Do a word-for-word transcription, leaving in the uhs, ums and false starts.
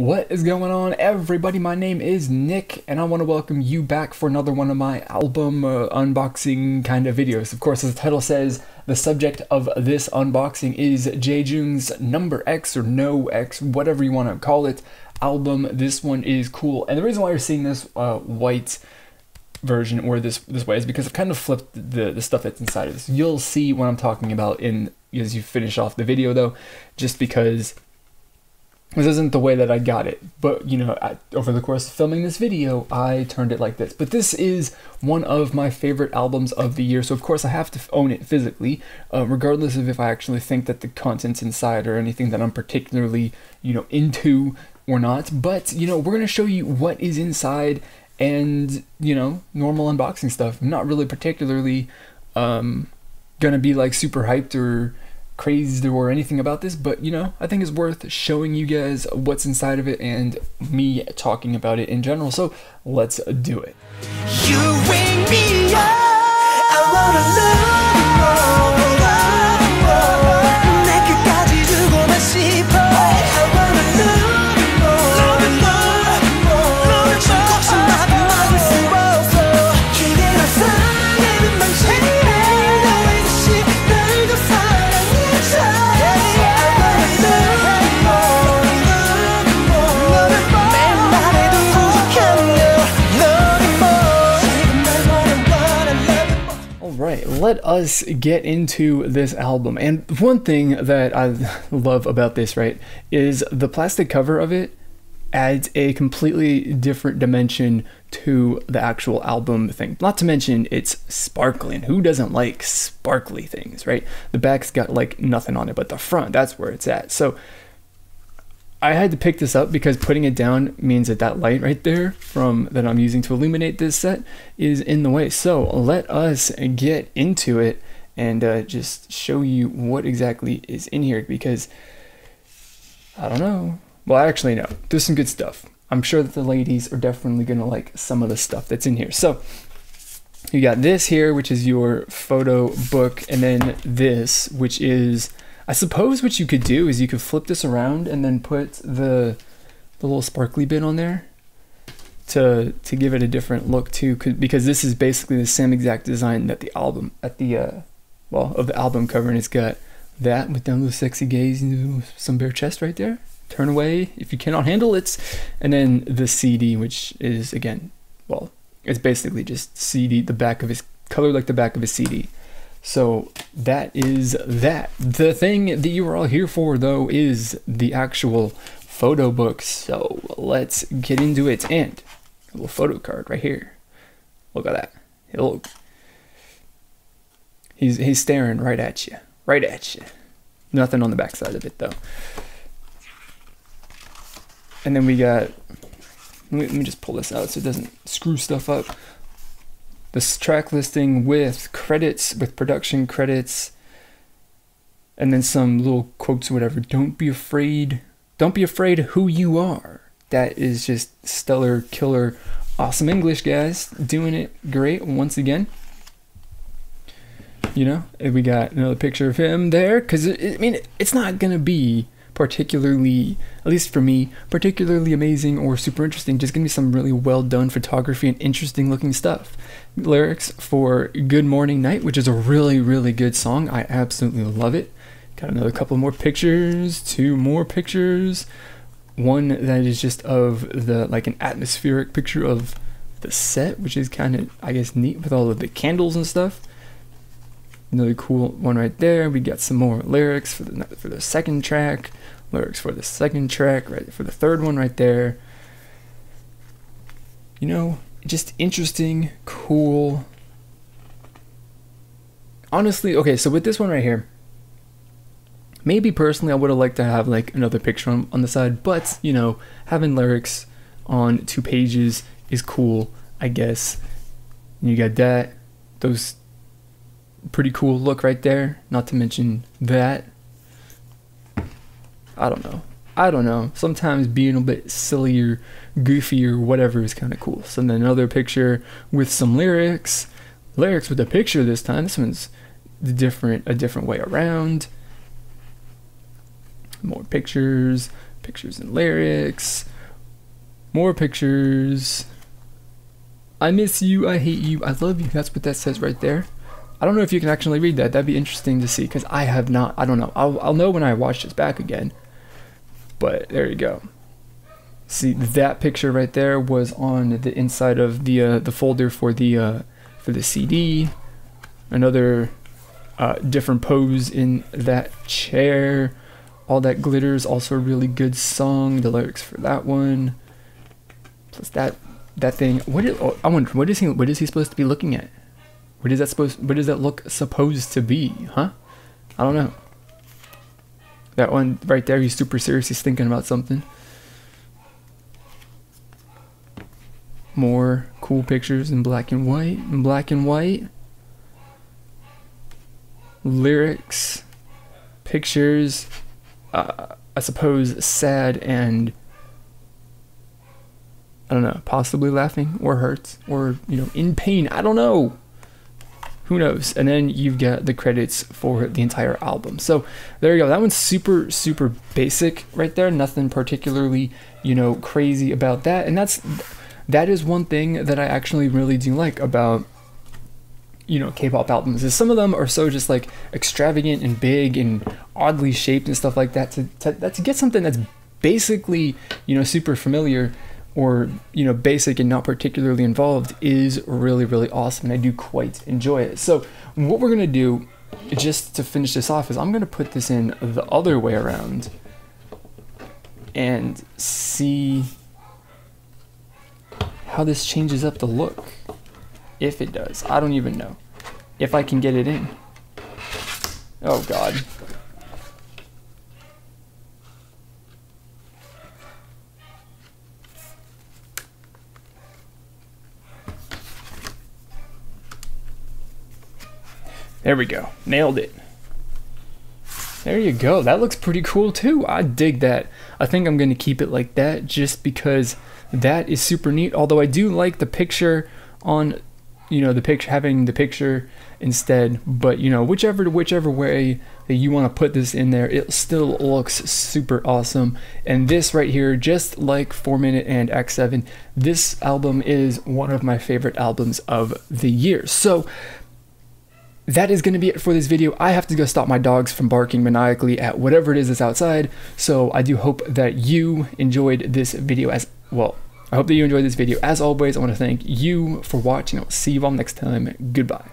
What is going on, everybody? My name is Nick and I want to welcome you back for another one of my album uh, unboxing kind of videos. Of course, as the title says, the subject of this unboxing is Jaejoong's number X or no X, whatever you want to call it, album. This one is cool, and the reason why you're seeing this uh, white version or this this way is because I've kind of flipped the, the stuff that's inside of this. You'll see what I'm talking about in as you finish off the video though, just because this isn't the way that I got it, but you know, I, over the course of filming this video, I turned it like this. But this is one of my favorite albums of the year, so of course I have to own it physically, uh, regardless of if I actually think that the contents inside are anything that I'm particularly, you know, into or not. But you know, we're gonna show you what is inside, and you know, normal unboxing stuff. I'm not really particularly um, gonna be like super hyped or crazed or anything about this, but you know, I think it's worth showing you guys what's inside of it and me talking about it in general, so let's do it. You wake me up, I wanna let us get into this album. And one thing that I love about this, right, is the plastic cover of it adds a completely different dimension to the actual album thing. Not to mention it's sparkling. Who doesn't like sparkly things, right? The back's got like nothing on it, but the front, that's where it's at. So I had to pick this up because putting it down means that that light right there from that I'm using to illuminate this set is in the way. So let us get into it and uh, just show you what exactly is in here, because I don't know. Well, I actually know. There's some good stuff. I'm sure that the ladies are definitely going to like some of the stuff that's in here. So you got this here, which is your photo book, and then this, which is, I suppose what you could do is you could flip this around and then put the, the little sparkly bit on there to to give it a different look too, because this is basically the same exact design that the album at the uh, well of the album cover, and it's got that with them little sexy gaze and some bare chest right there. Turn away if you cannot handle it, and then the C D, which is again, well, it's basically just C D. The back of his color like the back of his C D. So that is that. The thing that you are all here for though is the actual photo book, so let's get into it. And a little photo card right here, look at that. He'll, he's he's staring right at you, right at you. Nothing on the back side of it though. And then we got, let me just pull this out so it doesn't screw stuff up. This track listing with credits, with production credits, and then some little quotes or whatever. Don't be afraid. Don't be afraid who you are. That is just stellar, killer, awesome English, guys. Doing it great once again. You know, we got another picture of him there, because, I mean, it's not going to be particularly, at least for me, particularly amazing or super interesting. Just gonna be some really well done photography and interesting looking stuff. Lyrics for Good Morning Night, which is a really, really good song. I absolutely love it. Got another couple more pictures, two more pictures. One that is just of the, like an atmospheric picture of the set, which is kind of, I guess, neat with all of the candles and stuff. Another cool one right there. We got some more lyrics for the for the second track, lyrics for the second track, right for the third one right there. You know, just interesting, cool. Honestly, okay, so with this one right here, maybe personally I would have liked to have like another picture on, on the side, but you know, having lyrics on two pages is cool, I guess. And you got that, those. Pretty cool look right there, not to mention that. I don't know. I don't know. Sometimes being a bit sillier, goofier, whatever is kind of cool. So then another picture with some lyrics. Lyrics with a picture this time. This one's different, a different way around. More pictures, pictures and lyrics. More pictures. I miss you, I hate you, I love you. That's what that says right there. I don't know if you can actually read that. That'd be interesting to see, because I have not. I don't know. I'll, I'll know when I watch this back again. But there you go. See, that picture right there was on the inside of the uh, the folder for the uh, for the C D. Another uh, different pose in that chair. All That Glitter is also a really good song. The lyrics for that one. Plus that that thing. What is, oh, I wonder what is he what is he supposed to be looking at? What is that supposed? What does that look supposed to be? Huh? I don't know. That one right there, he's super serious. He's thinking about something. More cool pictures in black and white. In black and white. Lyrics, pictures. Uh, I suppose sad and, I don't know, possibly laughing or hurts or, you know, in pain. I don't know. Who knows? And then you've got the credits for the entire album. So there you go. That one's super, super basic right there. Nothing particularly, you know, crazy about that. And that's, that is one thing that I actually really do like about, you know, K-pop albums, is some of them are so just like extravagant and big and oddly shaped and stuff like that. To, to, that, to get something that's basically, you know, super familiar, or, you know, basic and not particularly involved, is really, really awesome, and I do quite enjoy it. So what we're going to do, just to finish this off, is I'm going to put this in the other way around and see how this changes up the look, if it does. I don't even know if I can get it in. Oh god. There we go. Nailed it. There you go. That looks pretty cool too. I dig that. I think I'm going to keep it like that, just because that is super neat. Although I do like the picture on, you know, the picture, having the picture instead. But, you know, whichever whichever way that you want to put this in there, it still looks super awesome. And this right here, just like four minute and X seven, this album is one of my favorite albums of the year. So that is going to be it for this video. I have to go stop my dogs from barking maniacally at whatever it is that's outside. So I do hope that you enjoyed this video as well. I hope that you enjoyed this video. As always, I want to thank you for watching. I'll see you all next time. Goodbye.